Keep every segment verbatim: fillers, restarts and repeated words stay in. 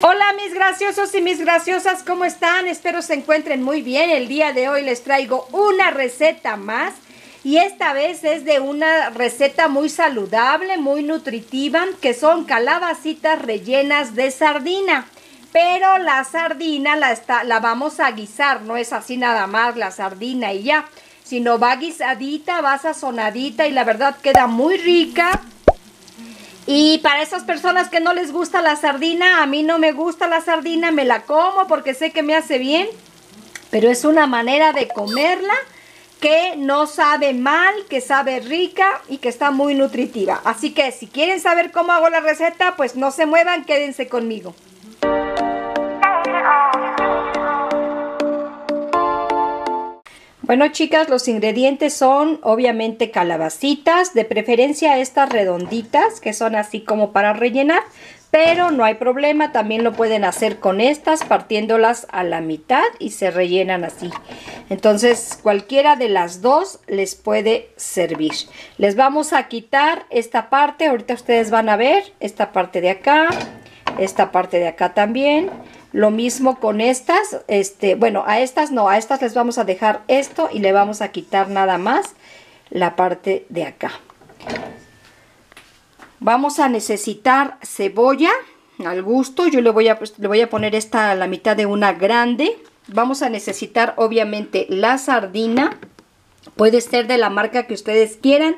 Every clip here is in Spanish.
Hola mis graciosos y mis graciosas, ¿cómo están? Espero se encuentren muy bien. El día de hoy les traigo una receta más y esta vez es de una receta muy saludable, muy nutritiva, que son calabacitas rellenas de sardina. Pero la sardina la, está, la vamos a guisar, no es así nada más la sardina y ya, sino va guisadita, va sazonadita y la verdad queda muy rica. Y para esas personas que no les gusta la sardina, a mí no me gusta la sardina, me la como porque sé que me hace bien, pero es una manera de comerla que no sabe mal, que sabe rica y que está muy nutritiva. Así que si quieren saber cómo hago la receta, pues no se muevan, quédense conmigo. Bueno chicas, los ingredientes son obviamente calabacitas, de preferencia estas redonditas que son así como para rellenar, pero no hay problema, también lo pueden hacer con estas partiéndolas a la mitad y se rellenan así. Entonces cualquiera de las dos les puede servir. Les vamos a quitar esta parte, ahorita ustedes van a ver, esta parte de acá, esta parte de acá también. Lo mismo con estas, este, bueno, a estas no, a estas les vamos a dejar esto y le vamos a quitar nada más la parte de acá. Vamos a necesitar cebolla al gusto, yo le voy a, le voy a poner esta a la mitad de una grande. Vamos a necesitar obviamente la sardina, puede ser de la marca que ustedes quieran.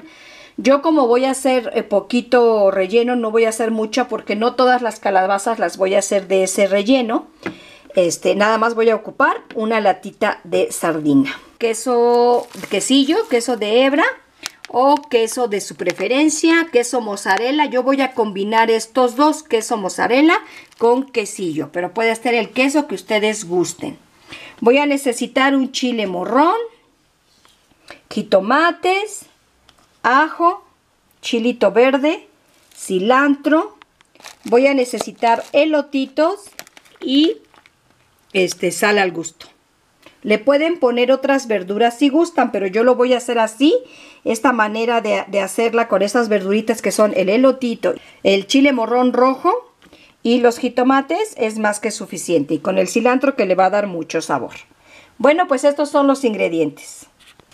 Yo como voy a hacer poquito relleno, no voy a hacer mucha porque no todas las calabazas las voy a hacer de ese relleno. Este, nada más voy a ocupar una latita de sardina. Queso, quesillo, queso de hebra o queso de su preferencia, queso mozzarella. Yo voy a combinar estos dos, queso mozzarella con quesillo, pero puede ser el queso que ustedes gusten. Voy a necesitar un chile morrón, jitomates, ajo, chilito verde, cilantro, voy a necesitar elotitos y este, sal al gusto. Le pueden poner otras verduras si gustan, pero yo lo voy a hacer así, esta manera de, de hacerla con esas verduritas que son el elotito, el chile morrón rojo y los jitomates es más que suficiente y con el cilantro que le va a dar mucho sabor. Bueno, pues estos son los ingredientes.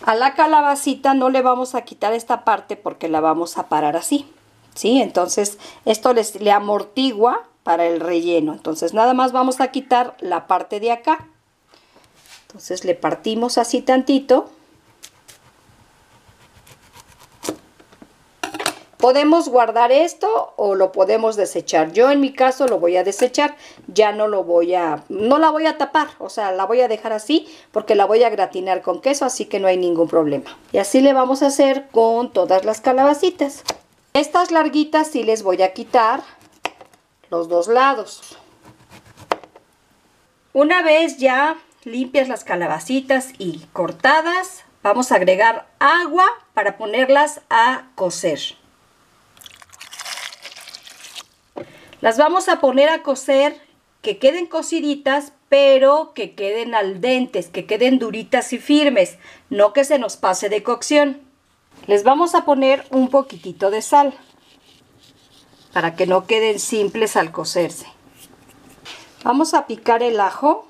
A la calabacita no le vamos a quitar esta parte porque la vamos a parar así, ¿sí? Entonces esto les, le amortigua para el relleno. Entonces nada más vamos a quitar la parte de acá. Entonces le partimos así tantito. Podemos guardar esto o lo podemos desechar. Yo en mi caso lo voy a desechar, ya no lo voy a, no la voy a tapar, o sea, la voy a dejar así porque la voy a gratinar con queso, así que no hay ningún problema. Y así le vamos a hacer con todas las calabacitas. Estas larguitas sí les voy a quitar los dos lados. Una vez ya limpias las calabacitas y cortadas, vamos a agregar agua para ponerlas a cocer. Las vamos a poner a cocer, que queden cociditas, pero que queden al dentes, que queden duritas y firmes, no que se nos pase de cocción. Les vamos a poner un poquitito de sal, para que no queden simples al cocerse. Vamos a picar el ajo.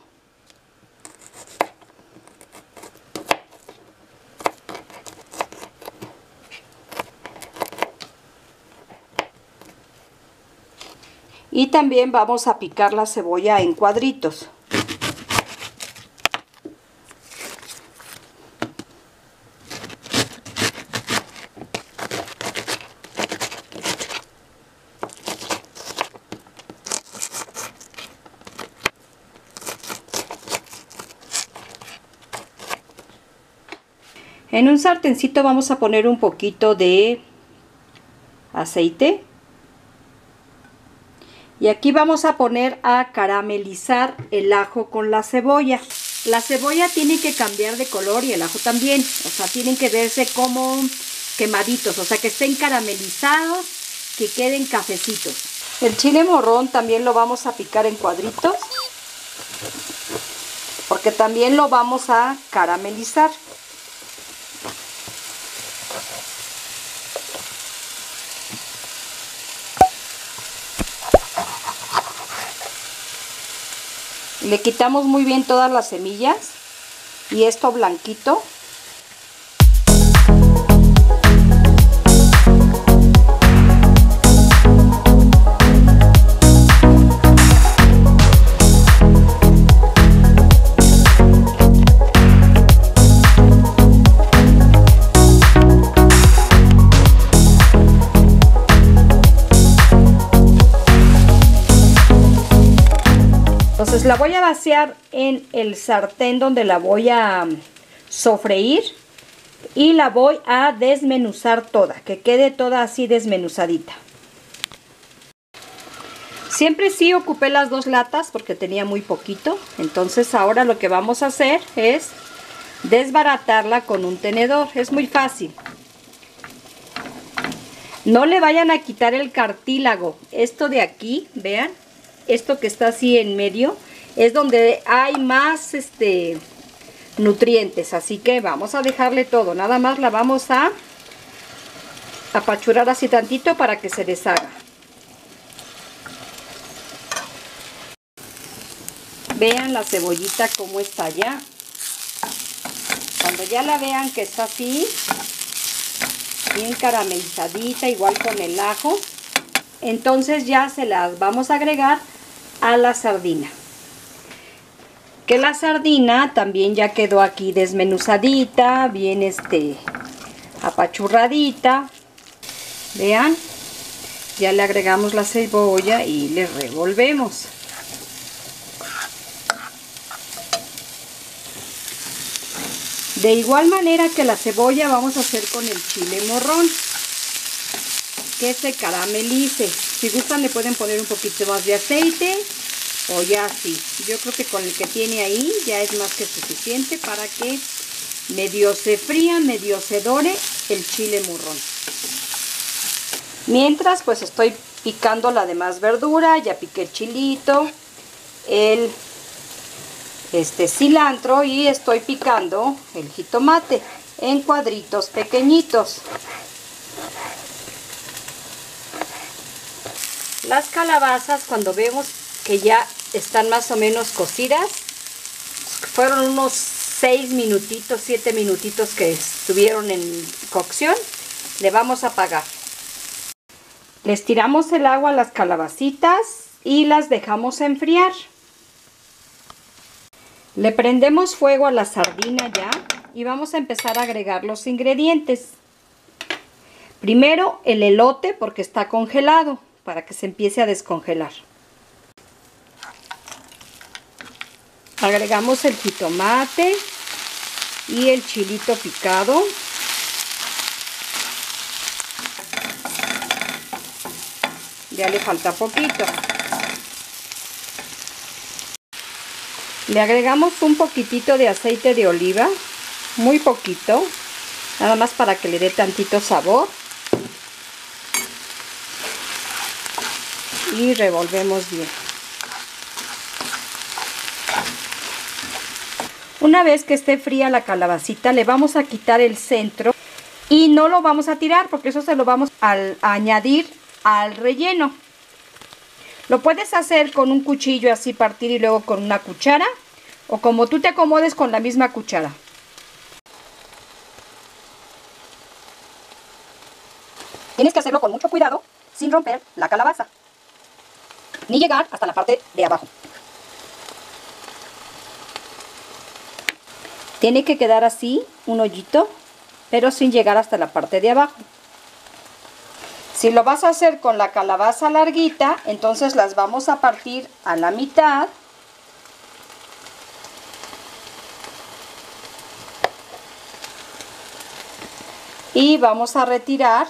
Y también vamos a picar la cebolla en cuadritos. En un sartencito vamos a poner un poquito de aceite. Y aquí vamos a poner a caramelizar el ajo con la cebolla. La cebolla tiene que cambiar de color y el ajo también. O sea, tienen que verse como quemaditos. O sea, que estén caramelizados, que queden cafecitos. El chile morrón también lo vamos a picar en cuadritos. Porque también lo vamos a caramelizar. Le quitamos muy bien todas las semillas y esto blanquito. Entonces la voy a vaciar en el sartén donde la voy a sofreír y la voy a desmenuzar toda, que quede toda así desmenuzadita. Siempre sí ocupé las dos latas porque tenía muy poquito, entonces ahora lo que vamos a hacer es desbaratarla con un tenedor, es muy fácil. No le vayan a quitar el cartílago, esto de aquí, vean. Esto que está así en medio es donde hay más este, nutrientes, así que vamos a dejarle todo. Nada más la vamos a apachurar así tantito para que se deshaga. Vean la cebollita como está ya. Cuando ya la vean que está así, bien caramelizadita, igual con el ajo, entonces ya se las vamos a agregar a la sardina, que la sardina también ya quedó aquí desmenuzadita, bien este apachurradita. Vean, ya le agregamos la cebolla y le revolvemos. De igual manera que la cebolla vamos a hacer con el chile morrón, que se caramelice. Si gustan le pueden poner un poquito más de aceite o ya así. Yo creo que con el que tiene ahí ya es más que suficiente para que medio se fría, medio se dore el chile morrón. Mientras pues estoy picando la demás verdura, ya piqué el chilito, el este cilantro y estoy picando el jitomate en cuadritos pequeñitos. Las calabazas, cuando vemos que ya están más o menos cocidas, fueron unos seis minutitos, siete minutitos que estuvieron en cocción, le vamos a apagar. Les tiramos el agua a las calabacitas y las dejamos enfriar. Le prendemos fuego a la sardina ya y vamos a empezar a agregar los ingredientes. Primero el elote porque está congelado, para que se empiece a descongelar. Agregamos el jitomate y el chilito picado. Ya le falta poquito. Le agregamos un poquitito de aceite de oliva, muy poquito, nada más para que le dé tantito sabor. Y revolvemos bien. Una vez que esté fría la calabacita, le vamos a quitar el centro y no lo vamos a tirar porque eso se lo vamos a añadir al relleno. Lo puedes hacer con un cuchillo así partir y luego con una cuchara, o como tú te acomodes con la misma cuchara. Tienes que hacerlo con mucho cuidado sin romper la calabaza, ni llegar hasta la parte de abajo. Tiene que quedar así, un hoyito, pero sin llegar hasta la parte de abajo. Si lo vas a hacer con la calabaza larguita, entonces las vamos a partir a la mitad. Y vamos a retirar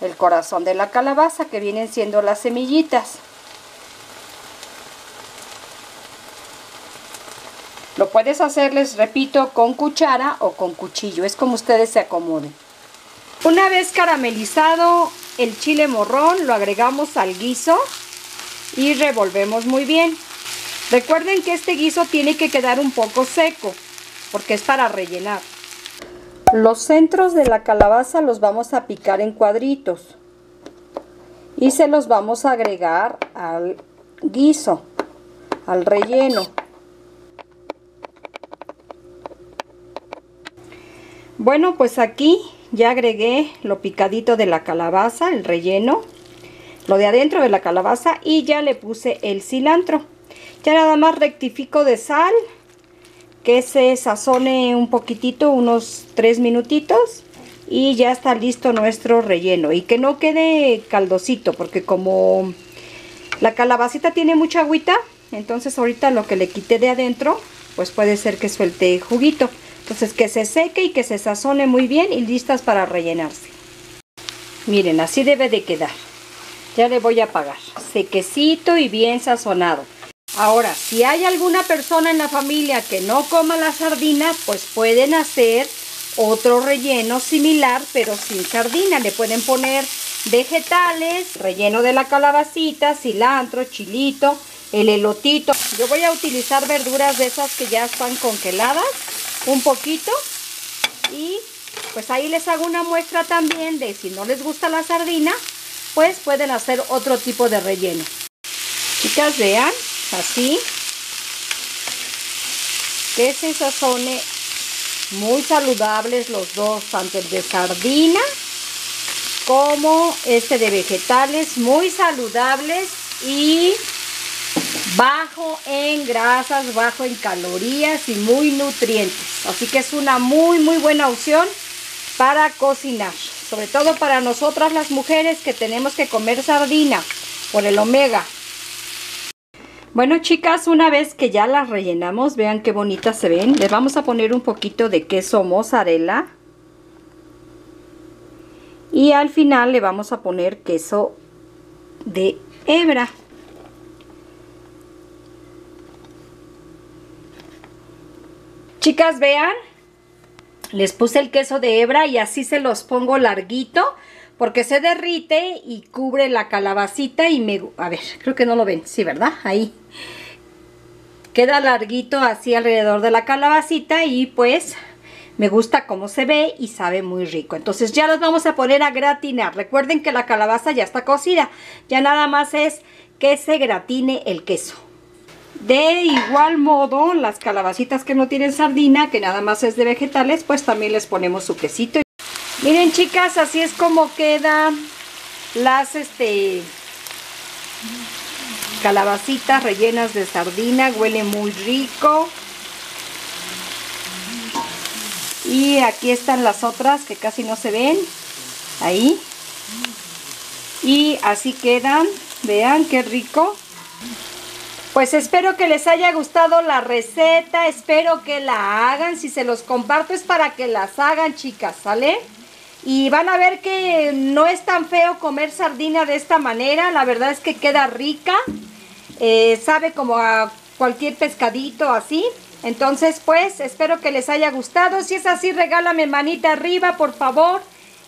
el corazón de la calabaza, que vienen siendo las semillitas. Lo puedes hacer, les repito, con cuchara o con cuchillo, es como ustedes se acomoden. Una vez caramelizado el chile morrón, lo agregamos al guiso y revolvemos muy bien. Recuerden que este guiso tiene que quedar un poco seco porque es para rellenar. Los centros de la calabaza los vamos a picar en cuadritos y se los vamos a agregar al guiso. al relleno. Bueno, pues aquí ya agregué lo picadito de la calabaza, el relleno, lo de adentro de la calabaza, y ya le puse el cilantro. Ya nada más rectifico de sal, que se sazone un poquitito, unos tres minutitos, y ya está listo nuestro relleno. Y que no quede caldosito, porque como la calabacita tiene mucha agüita, entonces ahorita lo que le quité de adentro, pues puede ser que suelte juguito. Entonces que se seque y que se sazone muy bien y listas para rellenarse. Miren, así debe de quedar. Ya le voy a apagar. Sequecito y bien sazonado. Ahora, si hay alguna persona en la familia que no coma la sardina, pues pueden hacer otro relleno similar, pero sin sardina. Le pueden poner vegetales, relleno de la calabacita, cilantro, chilito, el elotito. Yo voy a utilizar verduras de esas que ya están congeladas. Un poquito, y pues ahí les hago una muestra también de si no les gusta la sardina, pues pueden hacer otro tipo de relleno. Chicas, vean, así que se sazone. Muy saludables los dos, tanto el de sardina como este de vegetales, muy saludables y bajo en grasas, bajo en calorías y muy nutrientes. Así que es una muy muy buena opción para cocinar, sobre todo para nosotras las mujeres que tenemos que comer sardina por el omega. Bueno, chicas, una vez que ya las rellenamos, vean qué bonitas se ven. Les vamos a poner un poquito de queso mozzarella y al final le vamos a poner queso de hebra. Chicas, vean, les puse el queso de hebra y así se los pongo larguito porque se derrite y cubre la calabacita y me... A ver, creo que no lo ven, sí, ¿verdad? Ahí queda larguito así alrededor de la calabacita y pues me gusta cómo se ve y sabe muy rico. Entonces ya los vamos a poner a gratinar. Recuerden que la calabaza ya está cocida, ya nada más es que se gratine el queso. De igual modo, las calabacitas que no tienen sardina, que nada más es de vegetales, pues también les ponemos su quesito. Miren, chicas, así es como quedan las este, calabacitas rellenas de sardina. Huele muy rico. Y aquí están las otras que casi no se ven. Ahí. Y así quedan. Vean qué rico. Pues espero que les haya gustado la receta, espero que la hagan, si se los comparto es para que las hagan, chicas, ¿sale? Y van a ver que no es tan feo comer sardina de esta manera, la verdad es que queda rica, eh, sabe como a cualquier pescadito así. Entonces pues espero que les haya gustado, si es así regálame manita arriba por favor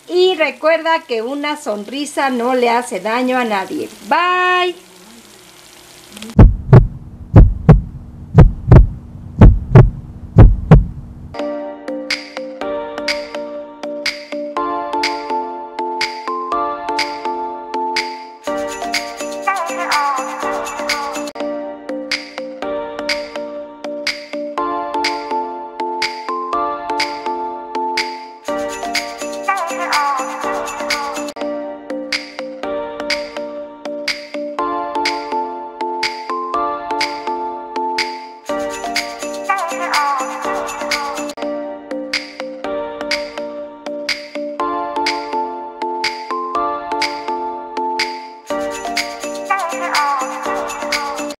y recuerda que una sonrisa no le hace daño a nadie. Bye.